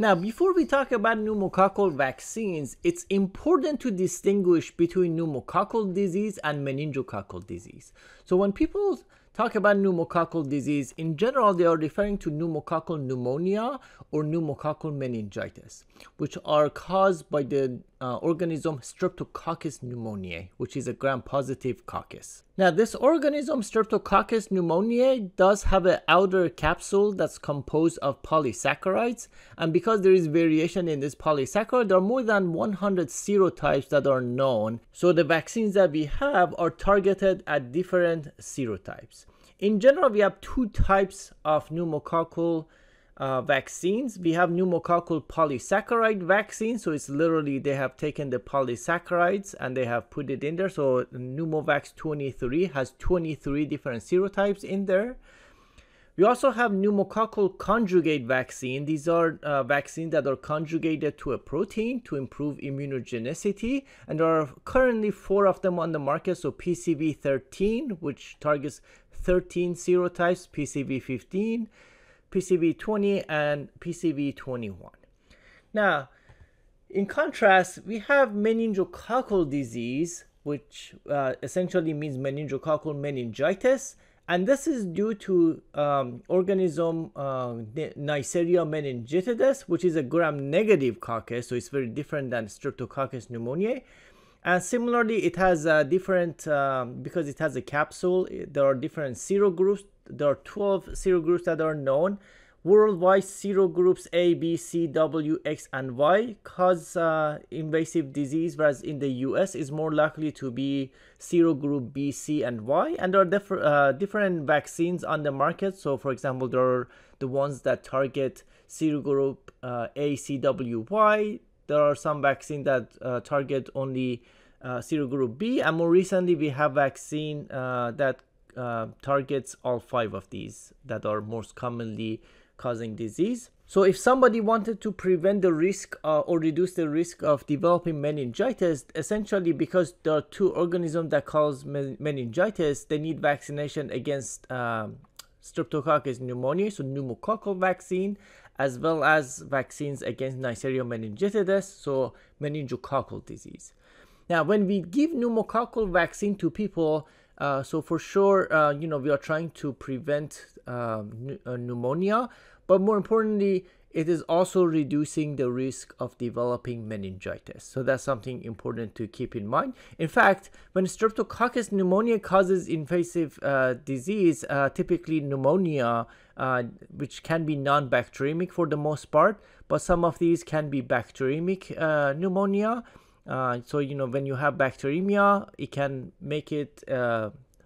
Now, before we talk about pneumococcal vaccines, it's important to distinguish between pneumococcal disease and meningococcal disease. So when people talk about pneumococcal disease, in general, they are referring to pneumococcal pneumonia or pneumococcal meningitis, which are caused by the organism Streptococcus pneumoniae, which is a gram-positive coccus. Now, this organism Streptococcus pneumoniae does have an outer capsule that's composed of polysaccharides, and because there is variation in this polysaccharide, there are more than 100 serotypes that are known, so the vaccines that we have are targeted at different serotypes. In general, we have two types of pneumococcal vaccines. We have pneumococcal polysaccharide vaccine, so it's literally they have taken the polysaccharides and they have put it in there. So Pneumovax 23 has 23 different serotypes in there. We also have pneumococcal conjugate vaccine. These are vaccines that are conjugated to a protein to improve immunogenicity, and there are currently 4 of them on the market. So PCV13, which targets 13 serotypes, PCV15, PCV20, and PCV21. Now, in contrast, we have meningococcal disease, which essentially means meningococcal meningitis, and this is due to organism Neisseria meningitidis, which is a gram-negative coccus, so it's very different than Streptococcus pneumoniae. And similarly, it has different, because it has a capsule, there are different serogroups. There are 12 serogroups that are known. Worldwide, serogroups A, B, C, W, X, and Y cause invasive disease, whereas in the US, is more likely to be serogroup B, C, and Y. And there are different vaccines on the market. So, for example, there are the ones that target serogroup A, C, W, Y. There are some vaccines that target only serogroup B. And more recently, we have vaccine that targets all 5 of these that are most commonly causing disease. So if somebody wanted to prevent the risk or reduce the risk of developing meningitis, essentially because there are 2 organisms that cause meningitis, they need vaccination against Streptococcus pneumoniae, so pneumococcal vaccine, as well as vaccines against Neisseria meningitidis, so meningococcal disease. Now, when we give pneumococcal vaccine to people, so for sure, you know, we are trying to prevent pneumonia, but more importantly, it is also reducing the risk of developing meningitis. So that's something important to keep in mind. In fact, when Streptococcus pneumoniae causes invasive disease, typically pneumonia, which can be non-bacteremic for the most part, but some of these can be bacteremic pneumonia. So, you know, when you have bacteremia, it can make it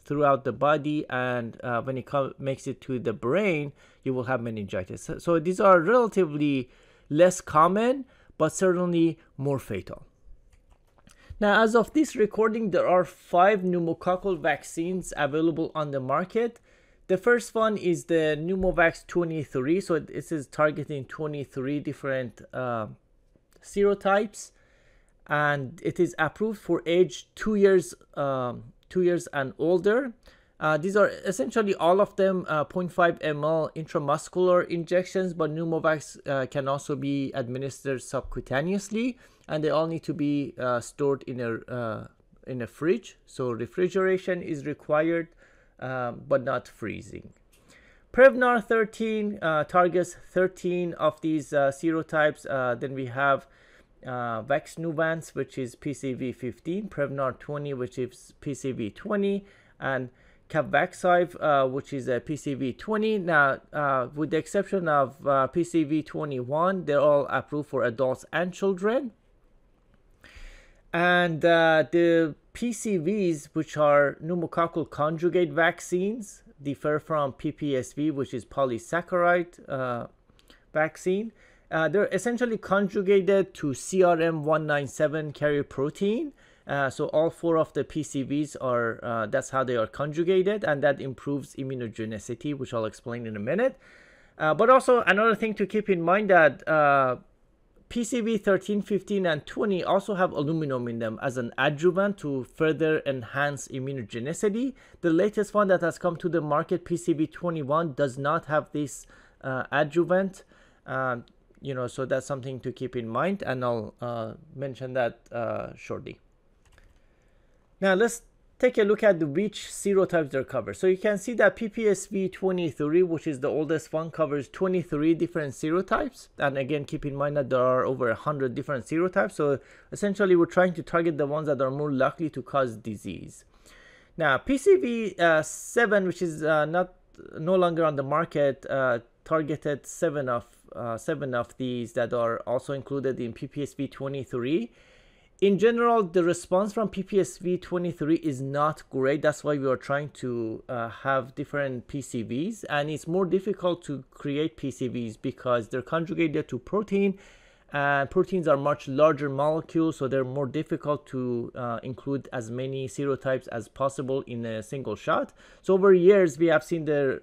throughout the body, and when it makes it to the brain, you will have meningitis. So these are relatively less common, but certainly more fatal. Now, as of this recording, there are 5 pneumococcal vaccines available on the market. The first one is the Pneumovax 23. So this is targeting 23 different serotypes. And it is approved for age 2 years and older. These are essentially all of them 0.5 ml intramuscular injections, but Pneumovax can also be administered subcutaneously, and they all need to be stored in a fridge. So refrigeration is required, but not freezing. Prevnar 13 targets 13 of these serotypes. Then we have Vaxneuvance, which is PCV15, Prevnar 20, which is PCV20, and CapVaxive, which is a PCV20. Now, with the exception of PCV21, they're all approved for adults and children. And the PCVs, which are pneumococcal conjugate vaccines, differ from PPSV, which is polysaccharide vaccine. They're essentially conjugated to CRM197 carrier protein. So all 4 of the PCVs are, that's how they are conjugated, and that improves immunogenicity, which I'll explain in a minute. But also another thing to keep in mind that PCV 13, 15, and 20 also have aluminum in them as an adjuvant to further enhance immunogenicity. The latest one that has come to the market, PCV 21, does not have this adjuvant. you know, so that's something to keep in mind, and I'll mention that shortly. Now let's take a look at which serotypes they're covered. So you can see that PPSV23, which is the oldest one, covers 23 different serotypes. And again, keep in mind that there are over 100 different serotypes. So essentially, we're trying to target the ones that are more likely to cause disease. Now, PCV7, which is no longer on the market, targeted seven of these that are also included in PPSV23. In general, the response from PPSV23 is not great. That's why we are trying to have different PCVs, and it's more difficult to create PCVs because they're conjugated to protein, and proteins are much larger molecules, so they're more difficult to include as many serotypes as possible in a single shot. So over years, we have seen the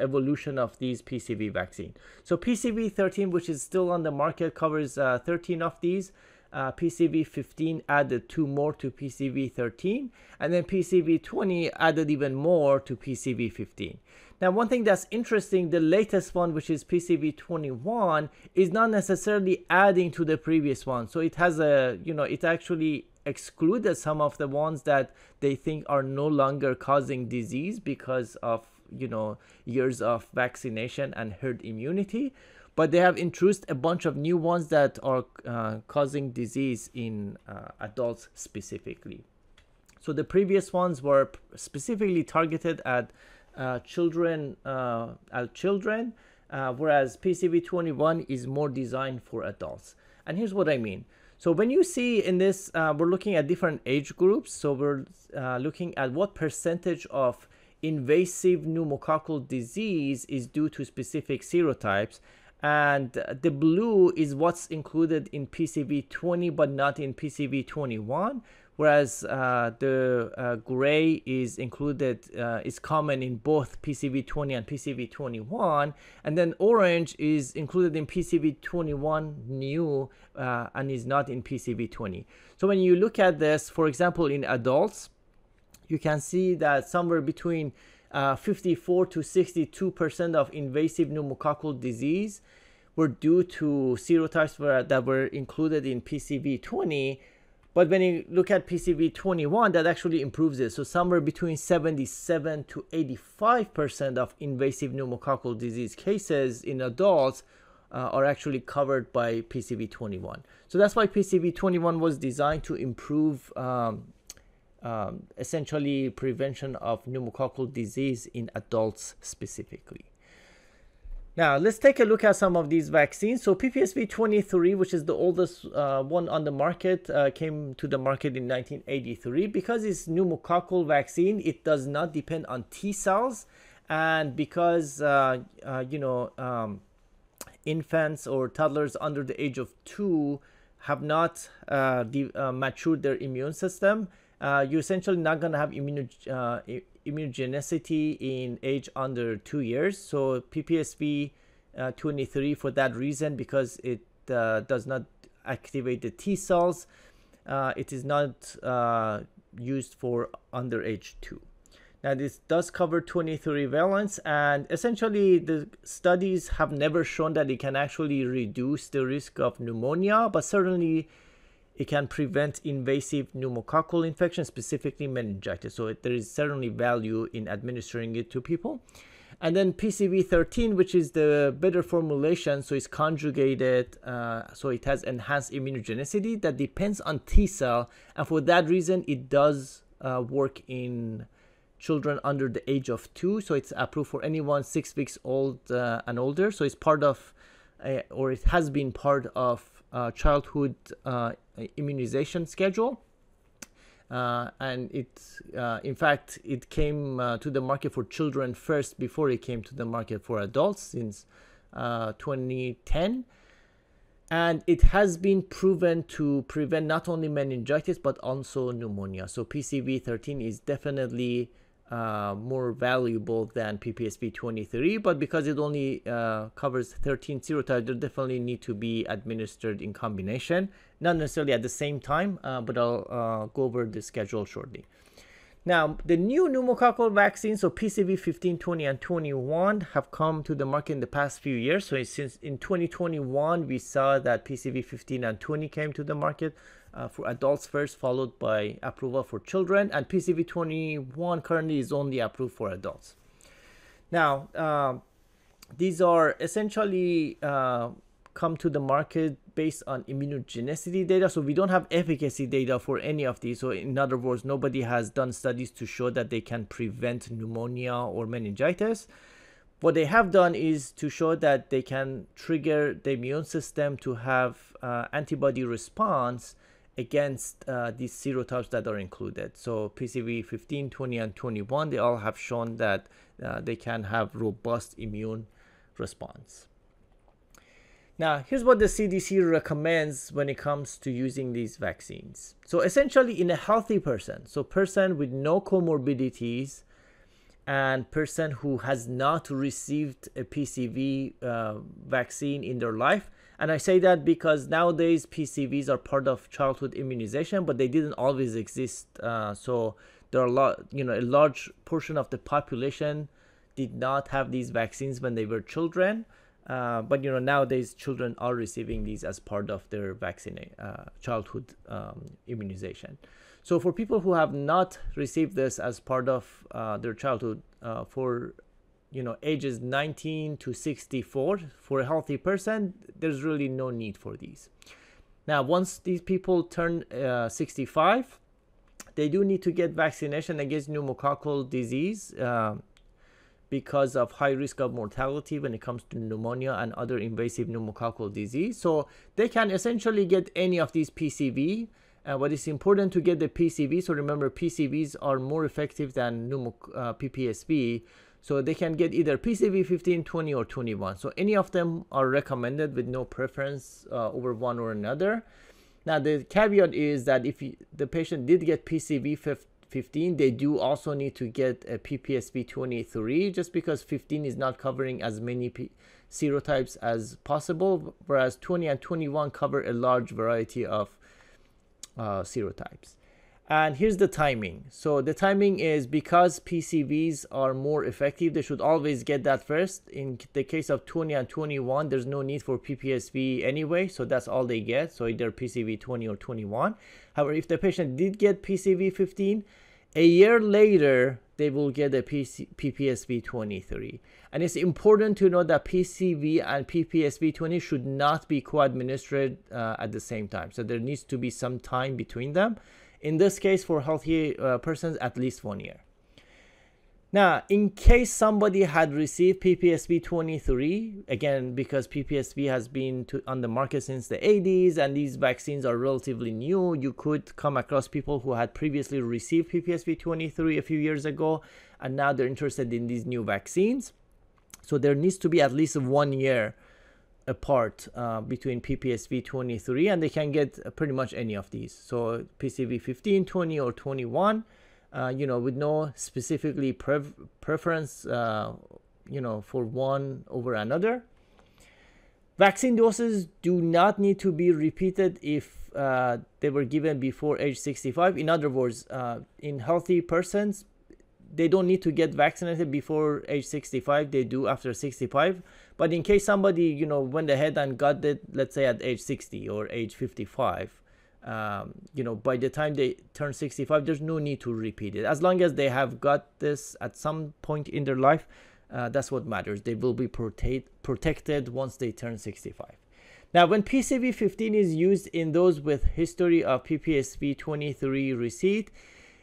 evolution of these PCV vaccine. So PCV13, which is still on the market, covers 13 of these. PCV15 added 2 more to PCV13, and then PCV20 added even more to PCV15. Now, one thing that's interesting, the latest one, which is PCV21, is not necessarily adding to the previous one. So it has a, it actually excluded some of the ones that they think are no longer causing disease because of, years of vaccination and herd immunity. But they have introduced a bunch of new ones that are causing disease in adults specifically. So the previous ones were specifically targeted at children, whereas PCV21 is more designed for adults. And here's what I mean. So when you see in this, we're looking at different age groups. So we're looking at what percentage of invasive pneumococcal disease is due to specific serotypes. And the blue is what's included in PCV20 but not in PCV21, whereas the gray is included, is common in both PCV20 and PCV21, and then orange is included in PCV21 new and is not in PCV20. So when you look at this, for example, in adults, you can see that somewhere between 54 to 62% of invasive pneumococcal disease were due to serotypes that were included in PCV20. But when you look at PCV21, that actually improves it. So somewhere between 77 to 85% of invasive pneumococcal disease cases in adults are actually covered by PCV21. So that's why PCV21 was designed to improve essentially prevention of pneumococcal disease in adults specifically. Now let's take a look at some of these vaccines. So PPSV23, which is the oldest one on the market, came to the market in 1983. Because it's pneumococcal vaccine, it does not depend on T cells, and because infants or toddlers under the age of 2 have not matured their immune system, you're essentially not going to have immunogenicity in age under 2 years. So PPSV23, for that reason, because it does not activate the T cells, it is not used for under age 2. Now, this does cover 23 valents, and essentially the studies have never shown that it can actually reduce the risk of pneumonia, but certainly it can prevent invasive pneumococcal infection, specifically meningitis. So there is certainly value in administering it to people. And then PCV13, which is the better formulation, so it's conjugated, so it has enhanced immunogenicity that depends on T cell. And for that reason, it does work in children under the age of 2. So it's approved for anyone 6 weeks old and older. So it's part of, or it has been part of, childhood immunization schedule, and it in fact it came to the market for children first before it came to the market for adults since 2010, and it has been proven to prevent not only meningitis but also pneumonia. So PCV13 is definitely more valuable than PPSV23, but because it only covers 13 serotypes, they definitely need to be administered in combination, not necessarily at the same time, but I'll go over the schedule shortly. Now, the new pneumococcal vaccines, so PCV15, 20, and 21 have come to the market in the past few years. So since in 2021, we saw that PCV15 and 20 came to the market for adults first, followed by approval for children. And PCV21 currently is only approved for adults. Now, these are essentially come to the market based on immunogenicity data. So we don't have efficacy data for any of these. So in other words, nobody has done studies to show that they can prevent pneumonia or meningitis. What they have done is to show that they can trigger the immune system to have antibody response against these serotypes that are included. So PCV 15, 20, and 21, they all have shown that they can have robust immune response. Now, here's what the CDC recommends when it comes to using these vaccines. So essentially in a healthy person, so person with no comorbidities and person who has not received a PCV vaccine in their life. And I say that because nowadays PCVs are part of childhood immunization, but they didn't always exist. So there are a large portion of the population did not have these vaccines when they were children. But nowadays children are receiving these as part of their vaccine, childhood immunization. So for people who have not received this as part of their childhood, for ages 19 to 64, for a healthy person, there's really no need for these. Now, once these people turn 65, they do need to get vaccination against pneumococcal disease, because of high risk of mortality when it comes to pneumonia and other invasive pneumococcal disease. So they can essentially get any of these PCV. But it's important to get the PCV. So remember, PCVs are more effective than PPSV. So they can get either PCV 15, 20, or 21. So any of them are recommended with no preference over one or another. Now, the caveat is that if the patient did get PCV 15, they do also need to get a PPSV 23, just because 15 is not covering as many serotypes as possible, whereas 20 and 21 cover a large variety of serotypes. And here's the timing. So the timing is because PCVs are more effective, they should always get that first. In the case of 20 and 21, there's no need for PPSV anyway, so that's all they get. So either PCV 20 or 21. However, if the patient did get PCV 15, a year later, they will get a PPSV 23. And it's important to know that PCV and PPSV 20 should not be co-administered at the same time. So there needs to be some time between them. In this case, for healthy persons, at least 1 year. Now, in case somebody had received PPSV 23, again, because PPSV has been on the market since the 80s and these vaccines are relatively new, you could come across people who had previously received PPSV 23 a few years ago, and now they're interested in these new vaccines. So there needs to be at least 1 year apart between PPSV 23, and they can get pretty much any of these. So PCV 15, 20, or 21. With no specifically preference, for one over another. Vaccine doses do not need to be repeated if they were given before age 65. In other words, in healthy persons, they don't need to get vaccinated before age 65. They do after 65. But in case somebody, went ahead and got it, let's say at age 60 or age 55, by the time they turn 65, there's no need to repeat it. As long as they have got this at some point in their life, that's what matters. They will be protected once they turn 65. Now, when PCV 15 is used in those with history of PPSV 23 receipt,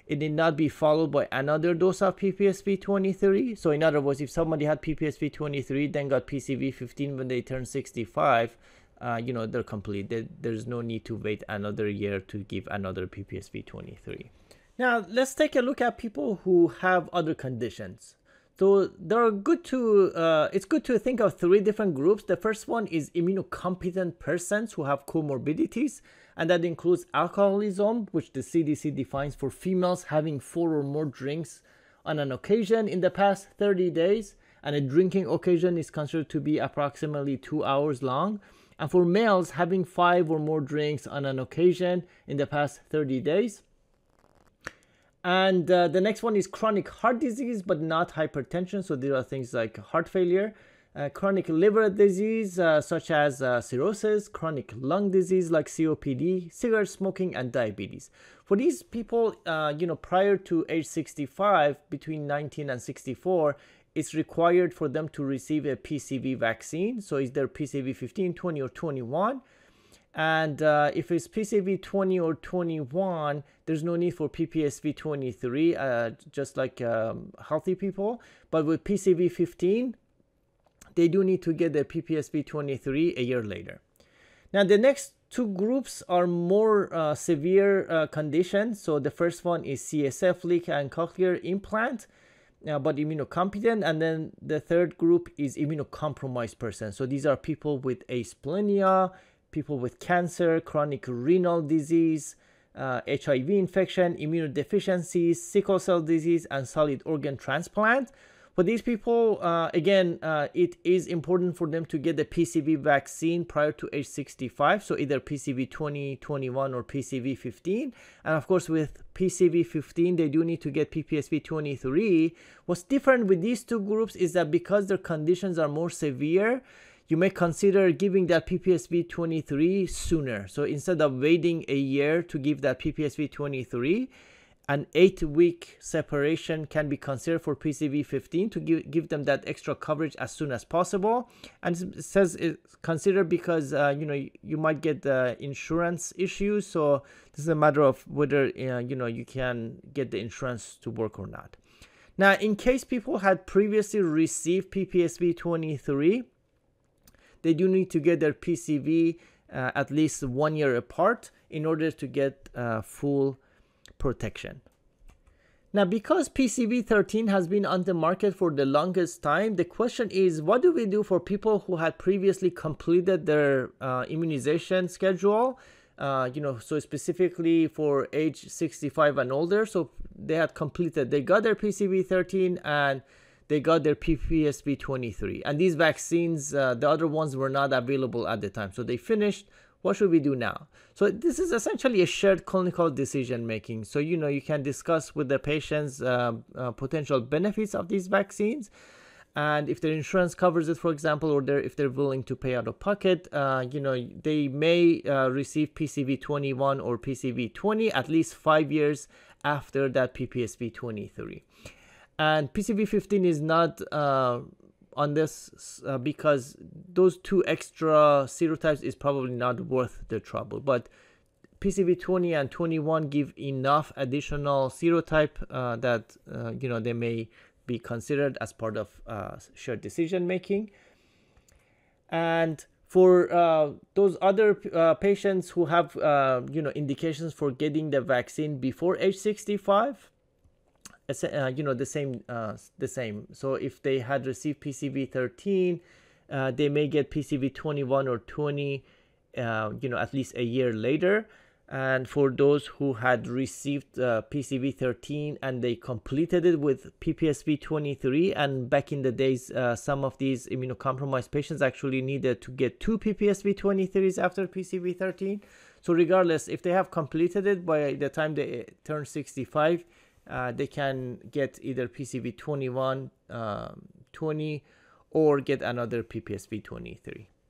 it need not be followed by another dose of PPSV 23. So in other words, if somebody had PPSV 23, then got PCV 15 when they turn 65, they're complete. There's no need to wait another year to give another PPSV 23. Now, let's take a look at people who have other conditions. So there are it's good to think of three different groups. The first one is immunocompetent persons who have comorbidities, and that includes alcoholism, which the CDC defines for females having 4 or more drinks on an occasion in the past 30 days, and a drinking occasion is considered to be approximately 2 hours long. And for males, having 5 or more drinks on an occasion in the past 30 days. And the next one is chronic heart disease, but not hypertension. So there are things like heart failure, chronic liver disease, such as cirrhosis, chronic lung disease like COPD, cigarette smoking, and diabetes. For these people, you know, prior to age 65, between 19 and 64, it's required for them to receive a PCV vaccine. So is there PCV15, 20, or 21? And if it's PCV 20 or 21, there's no need for PPSV 23, just like healthy people. But with PCV 15, they do need to get their PPSV 23 a year later. Now, the next two groups are more severe conditions. So the first one is CSF leak and cochlear implant, but immunocompetent. And then the third group is immunocompromised person. So these are people with asplenia, people with cancer, chronic renal disease, HIV infection, immunodeficiencies, sickle cell disease, and solid organ transplant. For these people, again, it is important for them to get the PCV vaccine prior to age 65. So either PCV 20, 21, or PCV 15. And of course, with PCV 15, they do need to get PPSV 23. What's different with these two groups is that because their conditions are more severe, you may consider giving that PPSV 23 sooner. So instead of waiting a year to give that PPSV 23, an 8-week separation can be considered for PCV 15 to give them that extra coverage as soon as possible. And it says it's considered because you know, you might get the insurance issues. So this is a matter of whether you know, you can get the insurance to work or not. Now, in case people had previously received PPSV 23. They do need to get their PCV at least 1 year apart in order to get full protection. Now, because PCV 13 has been on the market for the longest time, the question is, what do we do for people who had previously completed their immunization schedule? You know, so specifically for age 65 and older. So they had completed, they got their PCV 13 and they got their PPSV 23, and these vaccines, the other ones were not available at the time, so they finished. What should we do now? So this is essentially a shared clinical decision making. So you know, you can discuss with the patients potential benefits of these vaccines, and if their insurance covers it, for example, or if they're willing to pay out of pocket, you know, they may receive PCV 21 or PCV 20 at least 5 years after that PPSV 23. And PCV 15 is not on this because those two extra serotypes is probably not worth the trouble. But PCV 20 and 21 give enough additional serotype that you know, they may be considered as part of shared decision making. And for those other patients who have you know, indications for getting the vaccine before age 65. You know, the same. So if they had received PCV 13, they may get PCV 21 or 20, you know, at least a year later. And for those who had received PCV 13 and they completed it with PPSV 23, and back in the days, some of these immunocompromised patients actually needed to get two PPSV 23s after PCV 13. So regardless, if they have completed it by the time they turn 65, they can get either PCV 21, 20, or get another PPSV 23.